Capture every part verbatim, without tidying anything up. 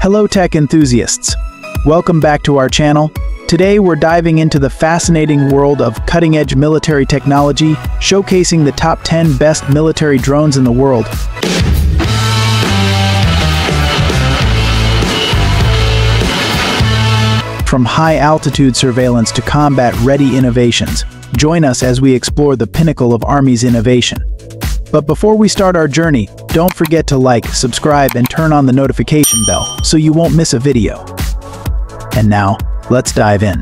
Hello tech enthusiasts! Welcome back to our channel. Today we're diving into the fascinating world of cutting-edge military technology, showcasing the top ten best military drones in the world. From high-altitude surveillance to combat-ready innovations, join us as we explore the pinnacle of Army's innovation. But before we start our journey, don't forget to like, subscribe, and turn on the notification bell so you won't miss a video. And now, let's dive in.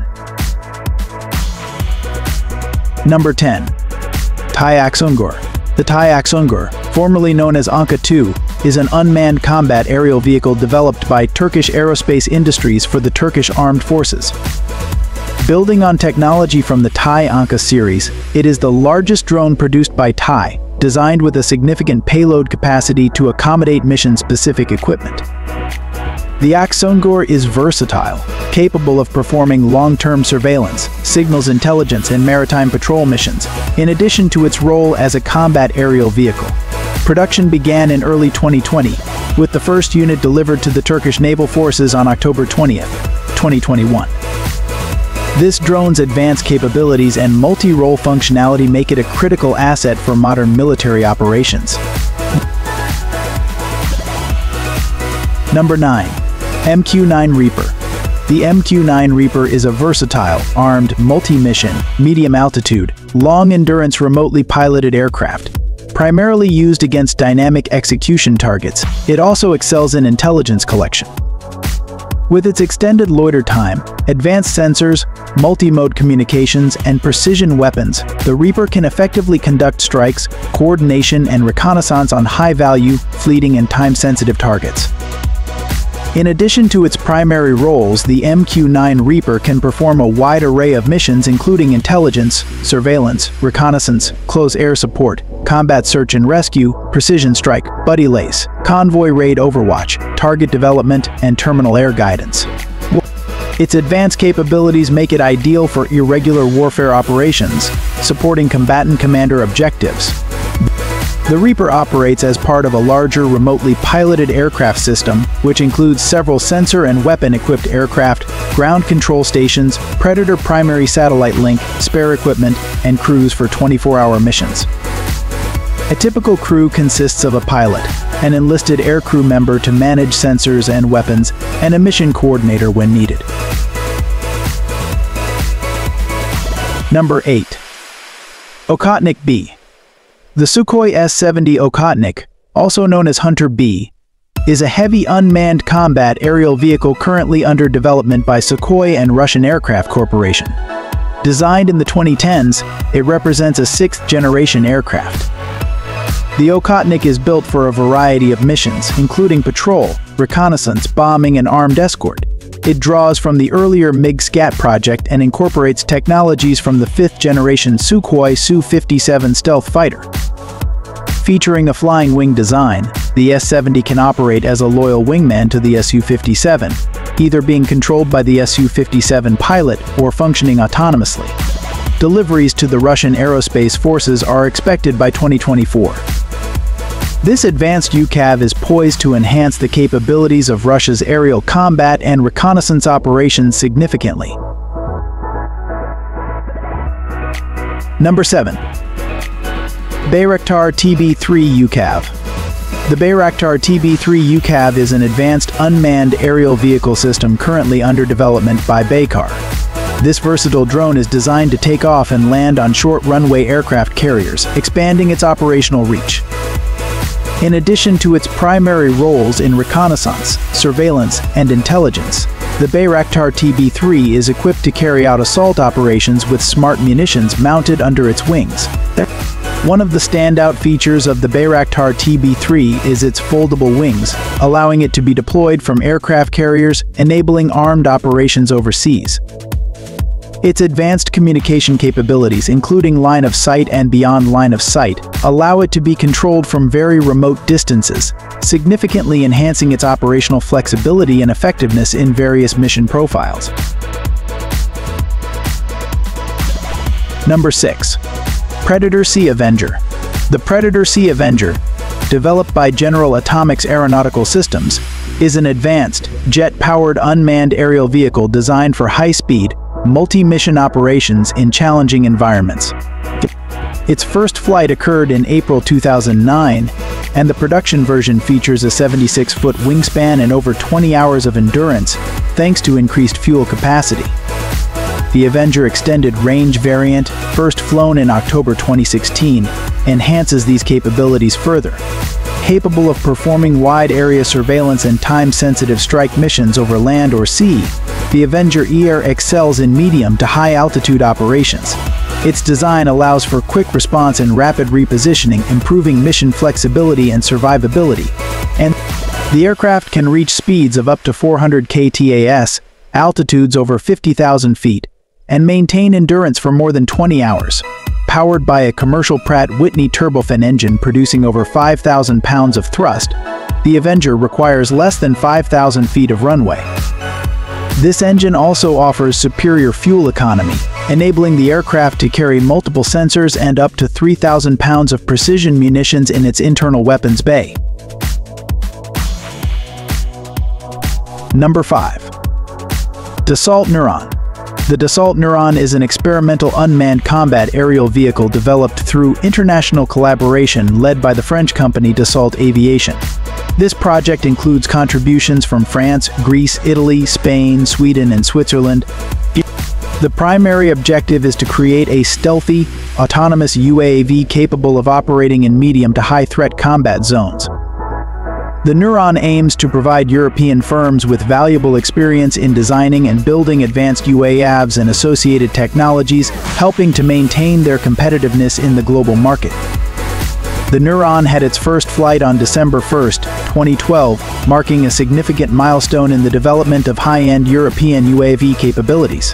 Number ten. T A I AKSUNGUR. The T A I AKSUNGUR, formerly known as Anka two, is an unmanned combat aerial vehicle developed by Turkish Aerospace Industries for the Turkish Armed Forces. Building on technology from the T A I Anka series, it is the largest drone produced by T A I, designed with a significant payload capacity to accommodate mission-specific equipment. The AKSUNGUR is versatile, capable of performing long-term surveillance, signals intelligence, and maritime patrol missions, in addition to its role as a combat aerial vehicle. Production began in early twenty twenty, with the first unit delivered to the Turkish Naval Forces on October twentieth, twenty twenty-one. This drone's advanced capabilities and multi-role functionality make it a critical asset for modern military operations. Number nine. M Q nine Reaper. The M Q nine Reaper is a versatile, armed, multi-mission, medium-altitude, long-endurance remotely piloted aircraft. Primarily used against dynamic execution targets, it also excels in intelligence collection. With its extended loiter time, advanced sensors, multi-mode communications, and precision weapons, the Reaper can effectively conduct strikes, coordination, and reconnaissance on high-value, fleeting, and time-sensitive targets. In addition to its primary roles, the M Q nine Reaper can perform a wide array of missions including intelligence, surveillance, reconnaissance, close air support, combat search and rescue, precision strike, buddy lace, convoy raid overwatch, target development, and terminal air guidance. Its advanced capabilities make it ideal for irregular warfare operations, supporting combatant commander objectives. The Reaper operates as part of a larger remotely piloted aircraft system, which includes several sensor and weapon-equipped aircraft, ground control stations, Predator primary satellite link, spare equipment, and crews for twenty-four hour missions. A typical crew consists of a pilot, an enlisted aircrew member to manage sensors and weapons, and a mission coordinator when needed. Number eight. Okhotnik B. The Sukhoi S seventy Okhotnik, also known as Hunter B, is a heavy unmanned combat aerial vehicle currently under development by Sukhoi and Russian Aircraft Corporation. Designed in the twenty tens, it represents a sixth-generation aircraft. The Okhotnik is built for a variety of missions, including patrol, reconnaissance, bombing, and armed escort. It draws from the earlier MiG-SCAT project and incorporates technologies from the fifth-generation Sukhoi S U fifty-seven stealth fighter. Featuring a flying wing design, the S seventy can operate as a loyal wingman to the S U fifty-seven, either being controlled by the S U fifty-seven pilot or functioning autonomously. Deliveries to the Russian Aerospace Forces are expected by twenty twenty-four. This advanced U C A V is poised to enhance the capabilities of Russia's aerial combat and reconnaissance operations significantly. Number seven. Bayraktar T B three U C A V. The Bayraktar T B three U C A V is an advanced unmanned aerial vehicle system currently under development by Baykar. This versatile drone is designed to take off and land on short runway aircraft carriers, expanding its operational reach. In addition to its primary roles in reconnaissance, surveillance, and intelligence, the Bayraktar T B three is equipped to carry out assault operations with smart munitions mounted under its wings. One of the standout features of the Bayraktar T B three is its foldable wings, allowing it to be deployed from aircraft carriers, enabling armed operations overseas. Its advanced communication capabilities, including line of sight and beyond line of sight, allow it to be controlled from very remote distances, significantly enhancing its operational flexibility and effectiveness in various mission profiles. Number six. Predator C Avenger. The Predator C Avenger, developed by General Atomics Aeronautical Systems, is an advanced, jet-powered unmanned aerial vehicle designed for high-speed, multi-mission operations in challenging environments. Its first flight occurred in April two thousand nine, and the production version features a seventy-six foot wingspan and over twenty hours of endurance, thanks to increased fuel capacity. The Avenger Extended Range variant, first flown in October twenty sixteen, enhances these capabilities further, capable of performing wide-area surveillance and time-sensitive strike missions over land or sea. The Avenger E-Air excels in medium to high-altitude operations. Its design allows for quick response and rapid repositioning, improving mission flexibility and survivability. And the aircraft can reach speeds of up to four hundred kilometers per hour, altitudes over fifty thousand feet, and maintain endurance for more than twenty hours. Powered by a commercial Pratt Whitney turbofan engine producing over five thousand pounds of thrust, the Avenger requires less than five thousand feet of runway. This engine also offers superior fuel economy, enabling the aircraft to carry multiple sensors and up to three thousand pounds of precision munitions in its internal weapons bay. Number five. Dassault Neuron. The Dassault Neuron is an experimental unmanned combat aerial vehicle developed through international collaboration led by the French company Dassault Aviation. This project includes contributions from France, Greece, Italy, Spain, Sweden, and Switzerland. The primary objective is to create a stealthy, autonomous U A V capable of operating in medium to high-threat combat zones. The Neuron aims to provide European firms with valuable experience in designing and building advanced U A Vs and associated technologies, helping to maintain their competitiveness in the global market. The Neuron had its first flight on December first, twenty twelve, marking a significant milestone in the development of high-end European U A V capabilities.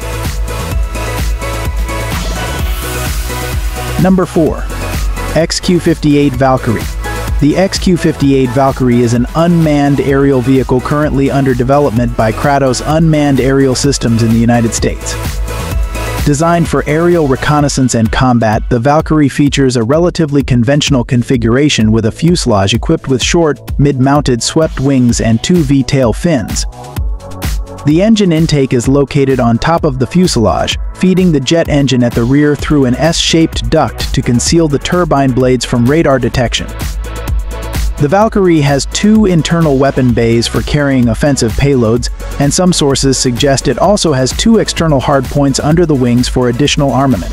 Number four. X Q fifty-eight Valkyrie. The X Q fifty-eight Valkyrie is an unmanned aerial vehicle currently under development by Kratos Unmanned Aerial Systems in the United States. Designed for aerial reconnaissance and combat, the Valkyrie features a relatively conventional configuration with a fuselage equipped with short, mid-mounted swept wings and two V-tail fins. The engine intake is located on top of the fuselage, feeding the jet engine at the rear through an S-shaped duct to conceal the turbine blades from radar detection. The Valkyrie has two internal weapon bays for carrying offensive payloads, and some sources suggest it also has two external hardpoints under the wings for additional armament.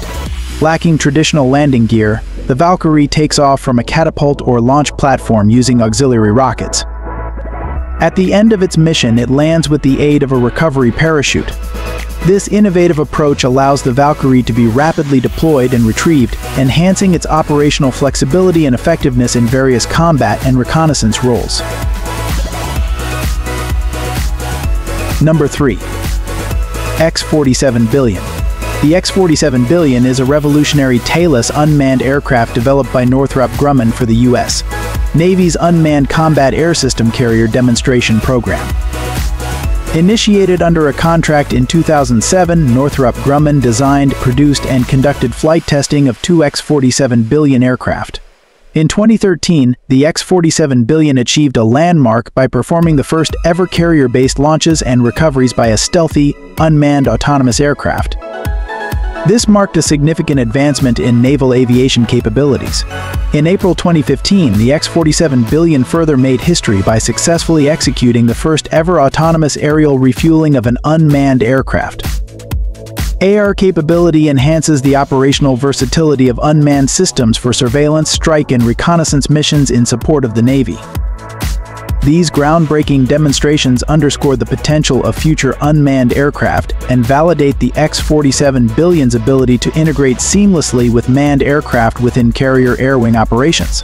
Lacking traditional landing gear, the Valkyrie takes off from a catapult or launch platform using auxiliary rockets. At the end of its mission, it lands with the aid of a recovery parachute. This innovative approach allows the Valkyrie to be rapidly deployed and retrieved, enhancing its operational flexibility and effectiveness in various combat and reconnaissance roles. Number three. X forty-seven billion. The X forty-seven billion is a revolutionary tailless unmanned aircraft developed by Northrop Grumman for the U S Navy's Unmanned Combat Air System Carrier Demonstration Program. Initiated under a contract in two thousand seven, Northrop Grumman designed, produced, and conducted flight testing of two X forty-seven billion aircraft. In twenty thirteen, the X forty-seven billion achieved a landmark by performing the first ever carrier-based launches and recoveries by a stealthy, unmanned autonomous aircraft. This marked a significant advancement in naval aviation capabilities. In April twenty fifteen, the X forty-seven billion further made history by successfully executing the first ever autonomous aerial refueling of an unmanned aircraft. A R capability enhances the operational versatility of unmanned systems for surveillance, strike, and reconnaissance missions in support of the Navy. These groundbreaking demonstrations underscore the potential of future unmanned aircraft and validate the X forty-seven billion's ability to integrate seamlessly with manned aircraft within carrier air wing operations.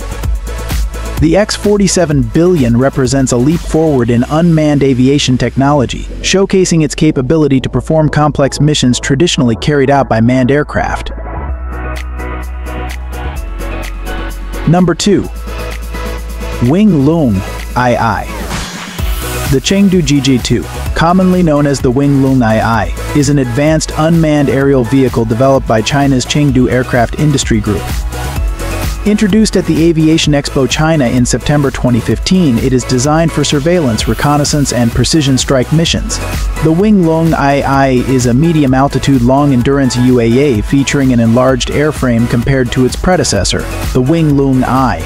The X forty-seven billion represents a leap forward in unmanned aviation technology, showcasing its capability to perform complex missions traditionally carried out by manned aircraft. Number two. Wing Loong two. The Chengdu G J two, commonly known as the Wing Loong two, is an advanced unmanned aerial vehicle developed by China's Chengdu Aircraft Industry Group. Introduced at the Aviation Expo China in September twenty fifteen, it is designed for surveillance, reconnaissance, and precision strike missions. The Wing Loong two is a medium-altitude, long-endurance U A A featuring an enlarged airframe compared to its predecessor, the Wing Loong I.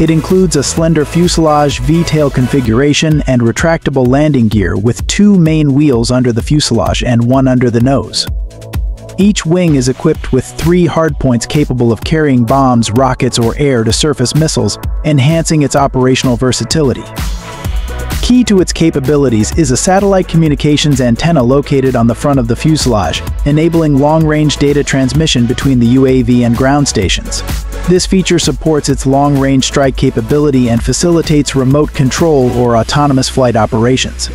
It includes a slender fuselage V-tail configuration and retractable landing gear with two main wheels under the fuselage and one under the nose. Each wing is equipped with three hardpoints capable of carrying bombs, rockets, or air-to-surface missiles, enhancing its operational versatility. Key to its capabilities is a satellite communications antenna located on the front of the fuselage, enabling long-range data transmission between the U A V and ground stations. This feature supports its long-range strike capability and facilitates remote control or autonomous flight operations.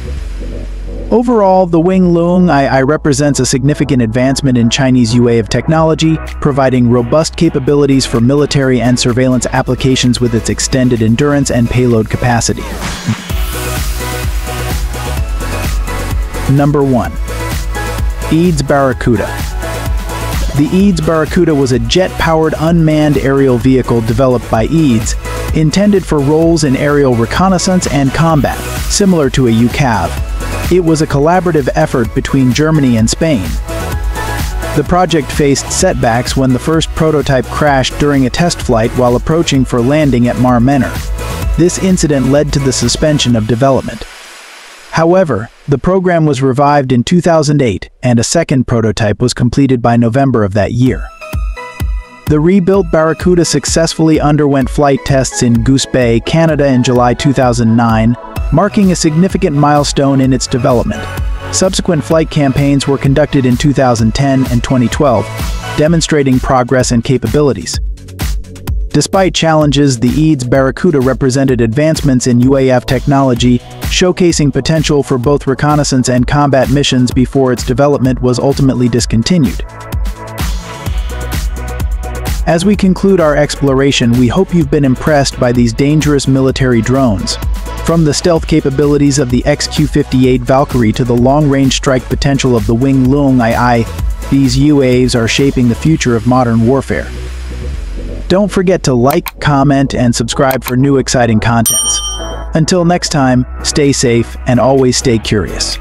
Overall, the Wing Loong two represents a significant advancement in Chinese U A V technology, providing robust capabilities for military and surveillance applications with its extended endurance and payload capacity. Number one. E A D S Barracuda. The E A D S Barracuda was a jet-powered unmanned aerial vehicle developed by E A D S, intended for roles in aerial reconnaissance and combat, similar to a U C A V. It was a collaborative effort between Germany and Spain. The project faced setbacks when the first prototype crashed during a test flight while approaching for landing at Mar Menor. This incident led to the suspension of development. However, the program was revived in two thousand eight, and a second prototype was completed by November of that year. The rebuilt Barracuda successfully underwent flight tests in Goose Bay, Canada in July two thousand nine, marking a significant milestone in its development. Subsequent flight campaigns were conducted in two thousand ten and twenty twelve, demonstrating progress and capabilities. Despite challenges, the E A D S Barracuda represented advancements in U A V technology, showcasing potential for both reconnaissance and combat missions before its development was ultimately discontinued. As we conclude our exploration, we hope you've been impressed by these dangerous military drones. From the stealth capabilities of the X Q fifty-eight Valkyrie to the long-range strike potential of the Wing Loong two, these U A Vs are shaping the future of modern warfare. Don't forget to like, comment, and subscribe for new exciting contents. Until next time, stay safe and always stay curious.